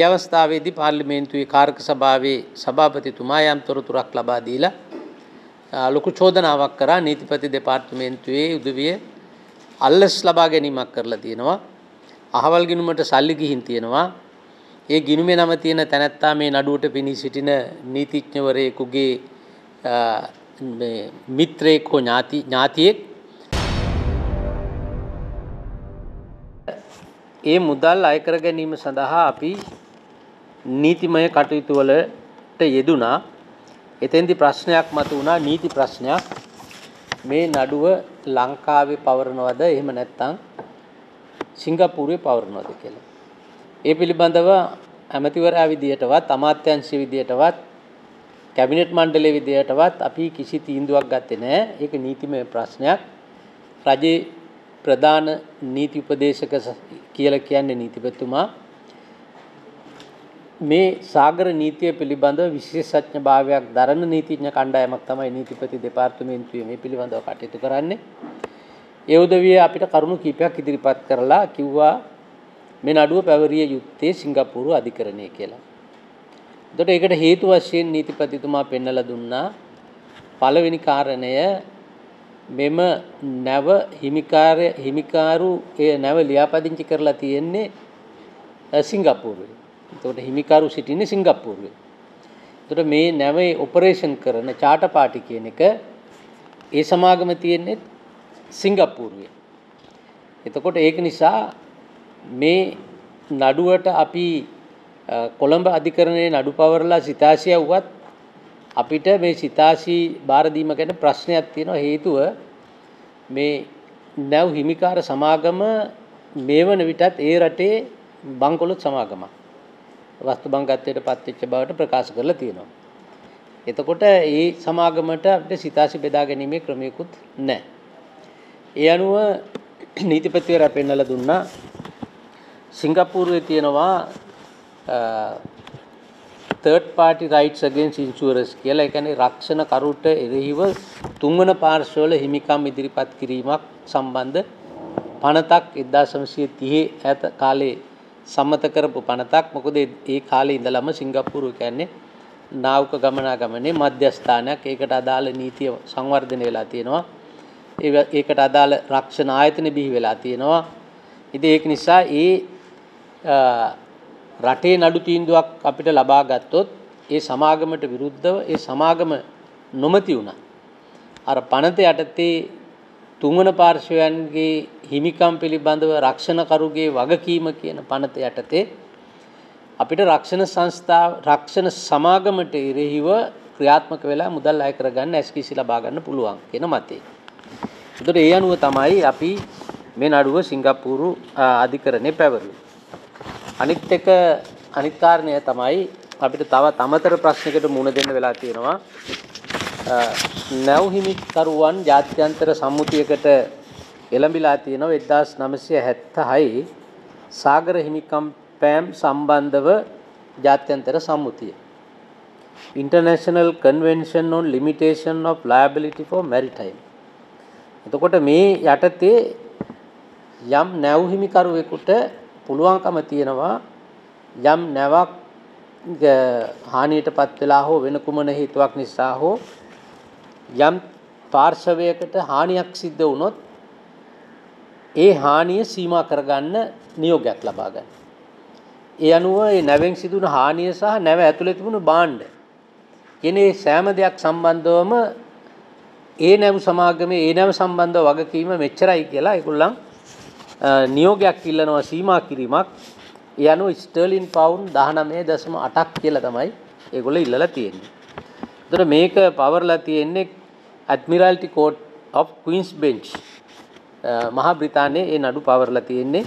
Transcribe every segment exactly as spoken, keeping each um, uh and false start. यवस्थावेदी पार्लिमेंतु कारक सभावे सभापतितुमायां तोरतुरक् लबा दीला लुकुचोदनावक्कर नीतिपति डिपार्ट्मेंतु उदुविये अल्लस् लबा गेनीमक् करला तियेनवा अहवल गिनुमට සල්ලි ගිහින් තියනවා. ඒ ගිනුමේ නම තියෙන තැනැත්තා මේ නඩුවට පිනී සිටින නීතිඥවරයෙකුගේ මේ මිත්‍රයෙක් හෝ ඥාති ඥාතියෙක්. ඒ මුදල් අය කර ගැනීම සඳහා අපි නීතිමය කටයුතු වලට යෙදුණා. එතෙන්දී ප්‍රශ්නයක් මතුවුණා, නීති ප්‍රශ්නයක්. මේ නඩුව ලංකාවේ පවරනවද එහෙම නැත්නම් සිංගප්පූරුවේ පවරනවාද කියලා. ඒ පිළිබඳව ඇමතිවරයා විදියටවත් අමාත්‍යාංශ විදියටවත් කැබිනට් මණ්ඩලයේ විදියටවත් අපි කිසි තීන්දුවක් ගත්තේ නැහැ. ඒක නීතිමය ප්‍රශ්නයක්. රජයේ ප්‍රධාන නීති උපදේශක කියලා කියන්නේ නීතිපතිතුමා මේ සාගර නීතිය පිළිබඳව විශේෂඥභාවයක් දරන නීතිඥ කණ්ඩායමක් තමයි නීතිපති දෙපාර්තමේන්තුවේ මේ පිළිබඳව කටයුතු කරන්නේ. ඒ උදවිය අපිට කරුණු කීපයක් ඉදිරිපත් කරලා කිව්වා මේ නඩුව පැවරිය යුත්තේ සිංගප්පූරු අධිකරණය කියලා. එතකොට ඒකට හේතු වශයෙන් නීතිපතිතුමා පෙන්වලා දුන්නා පළවෙනි කාරණය මෙම නැව හිමිකාරය හිමිකාරු ඒ නැව ලියාපදිංචි කරලා තියෙන්නේ සිංගප්පූරුවේ. එතකොට හිමිකාරු සිටින්නේ සිංගප්පූරුවේ. එතකොට මේ නැවේ ඔපරේෂන් කරන චාට පාටි කියන එක ඒ සමාගම තියෙන්නේ सिंगापुर එතකොට ඒක නිසා මේ නඩුවට අපි කොළඹ අධිකරණයේ නඩු පවරලා සිතාසිය වුවත් අපිට මේ සිතාසි බාර දීම ගැන ප්‍රශ්නයක් තියෙනවා. හේතුව මේ නැව් හිමිකාර සමාගම මේ වන විටත් ඒ රටේ බංකොලොත් සමාගමක් වස්තු බංගත්වයට පත් වෙච්ච බවට ප්‍රකාශ කරලා තියෙනවා. එතකොට මේ සමාගමට අපිට සිතාසි බෙදා ගැනීමේ ක්‍රමයකුත් නැහැ. ඒ අනුව නීතිපතිවරයා පෙන්වලා දුන්නා සිංගප්පූරුවේ තියෙනවා third party rights against insurers කියලා. ඒ කියන්නේ රක්ෂණ කරුට එරෙහිව තුන්වන පාර්ශ්වවල හිමිකම් ඉදිරිපත් කිරීමක් සම්බන්ධ පනතක් එක්දාස් නවසිය තිහේ ඈත කාලේ සම්මත කරපු පනතක්. මොකද ඒ කාලේ ඉඳලම සිංගප්පූරුව කියන්නේ නාවික ගමනාගමනයේ මධ්‍යස්ථානයක්. ඒකට අදාළ නීතිය සංවර්ධනය වෙලා තියෙනවා. ඒකට අදාළ රක්ෂණ ආයතන බිහි වෙලා තියෙනවා. ඉතින් ඒක නිසා ඒ රටේ නඩු තීන්දුවක් අපිට ලබා ගත්තොත් ඒ සමාගමට විරුද්ධව ඒ සමාගම නොමැති වුණා. අර පනත යටතේ තුන්වන පාර්ශ්වයන්ගේ හිමිකම් පිළිබඳව රක්ෂණකරුගේ වගකීම කියන පනත යටතේ අපිට රක්ෂණ සංස්ථා රක්ෂණ සමාගමට එරෙහිව ක්‍රියාත්මක වෙලා මුදල් අය කරගන්න එස් කී සී ලබා ගන්න පුළුවන් කියන මතය. එතකොට ඒ අනුව තමයි අපි මේ නඩුව සිංගප්පූරු අධිකරණේ පැවරුවේ. අනිත් එක අනිත් කාරණය තමයි අපිට තවත් අමතර ප්‍රශ්නයකට මුහුණ දෙන්න වෙලා තියෙනවා. නැව් හිමිකරුවන් ජාත්‍යන්තර සම්මුතියකට එළඹිලා තියෙනවා. එක්දාස් නවසිය හැත්තෑහයේ සාගර හිමිකම් පෑම් සම්බන්ධව ජාත්‍යන්තර සම්මුතිය International Convention on Limitation of Liability for Maritime. එතකොට මේ යටතේ යම් නැව් හිමිකරුවෙකුට පුළුවන්කම තියෙනවා යම් නැවක් හානියටපත් වෙලා හෝ වෙන කුමන හේතුවක් නිසා හෝ යම් පාර්ශවයකට හානියක් සිද්ධ වුණොත් ඒ හානිය සීමා කරගන්න නියෝගයක් ලබා ගන්න. ඒ අනුව ඒ නැවෙන් සිදුවන හානිය සහ නැව ඇතුළේ තිබුණු බාණ්ඩ කියන ඒ සෑම දෙයක් සම්බන්ධවම ඒ නැව සමාගමේ ඒ නැව සම්බන්ධව වගකීම මෙච්චරයි කියලා ඒගොල්ලන් නියෝගයක් ඉල්ලනවා සීමා කිරීමක්. ඒ අනුව ස්ටර්ලින් පවුන්ඩ් දහනවය දශම අටක් කියලා තමයි ඒගොල්ලෝ ඉල්ලලා තියෙන්නේ. ඒතර මේක පවර්ලා තියෙන්නේ admiralty court of queen's bench මහා බ්‍රිතාන්‍යයේ ඒ නඩු පවර්ලා තියෙන්නේ.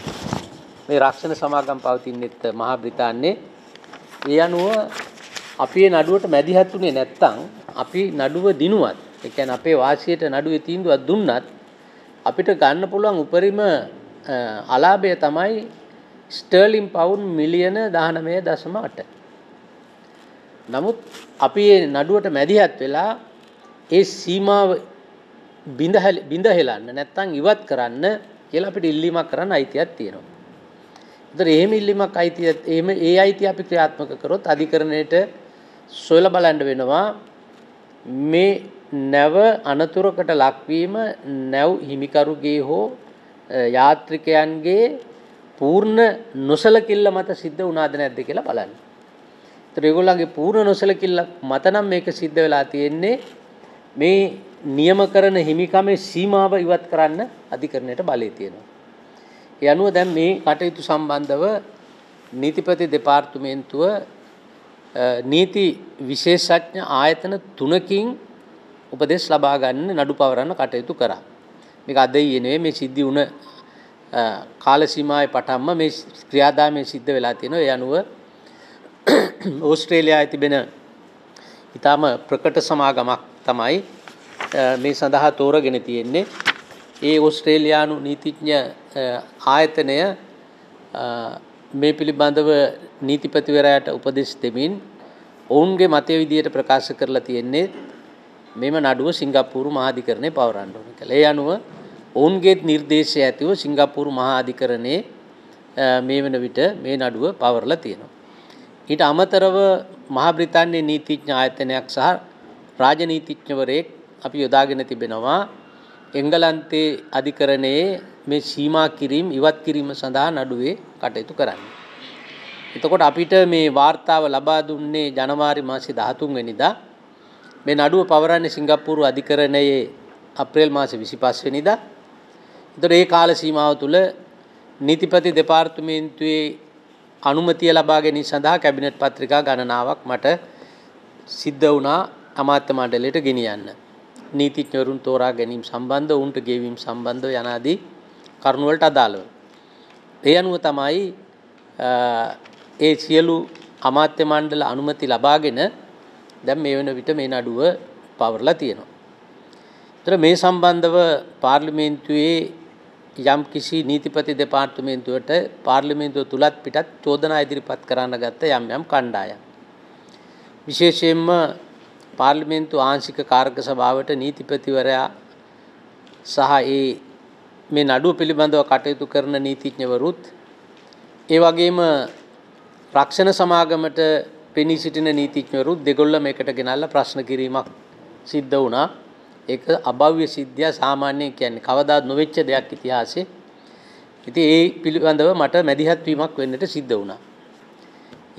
මේ රක්ෂණ සමාගම් පවතිනෙත් මහා බ්‍රිතාන්‍යයේ. ඒ අනුව අපි මේ නඩුවට මැදිහත්ුනේ නැත්තම් අපි නඩුව දිනුවත් ඒ කියන්නේ අපේ වාසියට නඩුවේ තීන්දුවක් දුන්නත් අපිට ගන්න පුළුවන් උපරිම අලාභය තමයි ස්ටර්ලින් පවුන්ඩ් මිලියන දහනවය දශම අට. නමුත් අපි මේ නඩුවට මැදිහත් වෙලා ඒ සීමාව බිඳ බිඳ හෙලන්න නැත්නම් ඉවත් කරන්න කියලා අපිට ඉල්ලීමක් කරන්න අයිතියක් තියෙනවා. जर एम इल्लिमा कायती एम ए आयती अपि क्रियात्मक करोत् अधिकरणेට සොයලා බලන්න වෙනවා මේ නැව අනතුරකට ලක්වීම නැව් හිමිකරුගේ හෝ යාත්‍රිකයන්ගේ පූර්ණ නොසලකිල්ල මත සිද්ධ වුණාද නැද්ද කියලා බලන්න. ඒතර ඒගොල්ලන්ගේ පූර්ණ නොසලකිල්ල මත නම් මේක සිද්ධ වෙලා තියෙන්නේ මේ නියම කරන හිමිකමේ සීමාව ඉවත් කරන්න අධිකරණයට බලය තියෙනවා. ඒ අනුව දැන් මේ කටයුතු සම්බන්ධව නීතිපති දෙපාර්තමේන්තුව නීති විශේෂඥ ආයතන තුනකින් උපදෙස් ලබා ගන්න නඩු පවරන කටයුතු කරා. මේක අද ඊයේ නෙවෙයි මේ සිද්ධි වුණ කාල සීමාවේ පටන්ම මේ ක්‍රියාදාමයේ සිද්ධ වෙලා තියෙනවා. ඒ අනුව ඕස්ට්‍රේලියාවේ තිබෙන ඊටම ප්‍රකට සමාගමක් තමයි මේ සඳහා තෝරගෙන තියෙන්නේ. ඒ ඕස්ට්‍රේලියානු නීතිඥ ආයතනය මේ පිළිබඳව නීතිපතිවරයාට උපදෙස් දෙමින් ඔවුන්ගේ මතය විදියට ප්‍රකාශ කරලා තියෙන්නේ මෙම නඩුව සිංගප්පූරු මහාධිකරණය පවරන්න ඕන කියලා. ඒ අනුව ඔවුන්ගේ නිර්දේශය ඇතුව සිංගප්පූරු මහාධිකරණයේ මේ වෙන විට මේ නඩුව පවරලා තියෙනවා. ඊට අමතරව මහා බ්‍රිතාන්‍යයේ නීතිඥ ආයතනයක් සහ රාජනීතිඥවරයෙක් අපි යොදාගෙන තිබෙනවා එංගලන්තයේ අධිකරණයේ මේ සීමා කිරීම ඉවත් කිරීම සඳහා නඩුවේ කටයුතු කරන්න. එතකොට අපිට මේ වාර්තාව ලබා දුන්නේ ජනවාරි මාසේ දහතුන් වෙනිදා. මේ නඩුව පවරන්නේ සිංගප්පූරු අධිකරණයේ අප්‍රේල් මාසේ විසිපස් වෙනිදා. ඒතර ඒ කාල සීමාව තුළ නීතිපති දෙපාර්තමේන්තුවේ අනුමැතිය ලබා ගැනීම සඳහා කැබිනට් පත්‍රිකා ගණනාවක් මට සිද්ධ වුණා අමාත්‍ය මණ්ඩලයට ගෙනියන්න. නීතිඥවරුන් තෝරා ගැනීම සම්බන්ධ උන්ට ගෙවීම සම්බන්ධව යනාදී කරුණු වලට අදාළව. ඒ අනුව තමයි ඒ සියලු අමාත්‍ය මණ්ඩල අනුමැති ලබාගෙන දැන් මේ වෙන විට මේ නඩුව පවරලා තියෙනවා. ඒතර මේ සම්බන්ධව පාර්ලිමේන්තුවේ යම් කිසි නීතිපති දෙපාර්තමේන්තුවට පාර්ලිමේන්තුව තුලත් පිටත් චෝදනා ඉදිරිපත් කරන්න ගත්ත යම් යම් කණ්ඩායම් විශේෂයෙන්ම පාර්ලිමේන්තු ආංශික කාර්ක සභාවට නීතිපතිවරයා සහ ඒ මේ නඩුව පිළිබඳව කටයුතු කරන නීතිඥවරුත් ඒ වගේම රක්ෂණ සමාගමට පෙනී සිටින නීතිඥවරුත් දෙගොල්ල මේකට ගෙනල්ලා ප්‍රශ්න කිරීමක් සිද්ධ වුණා. ඒක අභව්‍ය සිද්ධිය සාමාන්‍යයෙන් කියන්නේ කවදාත් නොවෙච්ච දෙයක් ඉතිහාසයේ. ඉතින් ඒ පිළිබඳව මට මැදිහත් වීමක් වෙන්නට සිද්ධ වුණා.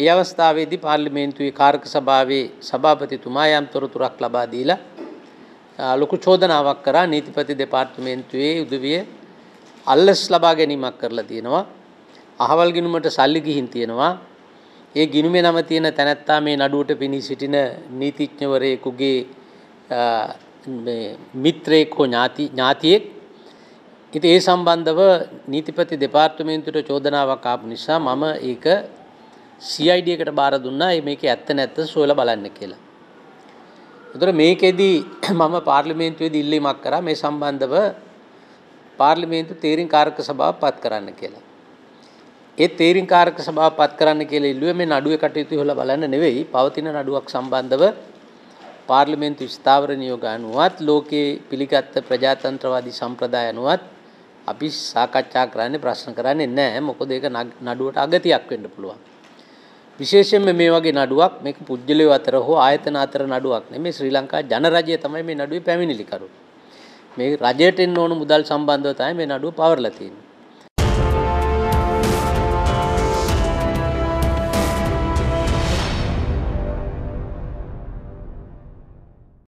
ඒ අවස්ථාවේදී පාර්ලිමේන්තුවේ කාර්ක සභාවේ සභාපතිතුමා යම් තොරතුරක් ලබා දීලා ලොකු චෝදනාවක් කරා නීතිපති දෙපාර්තමේන්තුවේ උදවිය අල්ලස් ලබා ගැනීමක් කරලා තියෙනවා. අහවල් ගිණුමට සල්ලි ගිහින් තියෙනවා. ඒ ගිණුමේ නම තියෙන තැනැත්තා මේ නඩුවට පිනී සිටින නීතිඥවරයෙකුගේ මේ මිත්‍රයෙක් හෝ ඥාති ඥාතියෙක්. ඉතින් ඒ සම්බන්ධව නීතිපති දෙපාර්තමේන්තුවට චෝදනාවක් ආපු නිසා මම ඒක C I D එකට බාර දුන්නා මේක ඇත්ත නැත්ත සොයලා බලන්න කියලා. ඒතර මේකෙදි මම පාර්ලිමේන්තුවේදී ඉල්ලීමක් කරා මේ සම්බන්ධව පාර්ලිමේන්තු තීරින් කාර්ක සභාව පත් කරන්න කියලා. ඒ තීරින් කාර්ක සභාව පත් කරන්න කියලා ඉල්ලුවේ මේ නඩුවේ කටයුතු හොයලා බලන්න නෙවෙයි පවතින නඩුවක් සම්බන්ධව පාර්ලිමේන්තු ස්ථාවර නියෝග අනුවත් ලෝකයේ පිළිගත් ප්‍රජාතන්ත්‍රවාදී සම්ප්‍රදාය අනුවත් අපි සාකච්ඡා කරන්නේ ප්‍රශ්න කරන්නේ නැහැ. මොකද ඒක නඩුවට අගතියක් වෙන්න පුළුවන්. විශේෂයෙන්ම මේ වගේ නඩුවක් මේක පුජ්‍යලය අතර හෝ ආයතන අතර නඩුවක් නෙමෙයි. ශ්‍රී ලංකා ජනරජය තමයි මේ නඩුවේ පැමිණිලිකරු. මේ රජයට එන්න ඕන මුදල් සම්බන්ධව තමයි මේ නඩුව පවර්ලා තියෙන්නේ.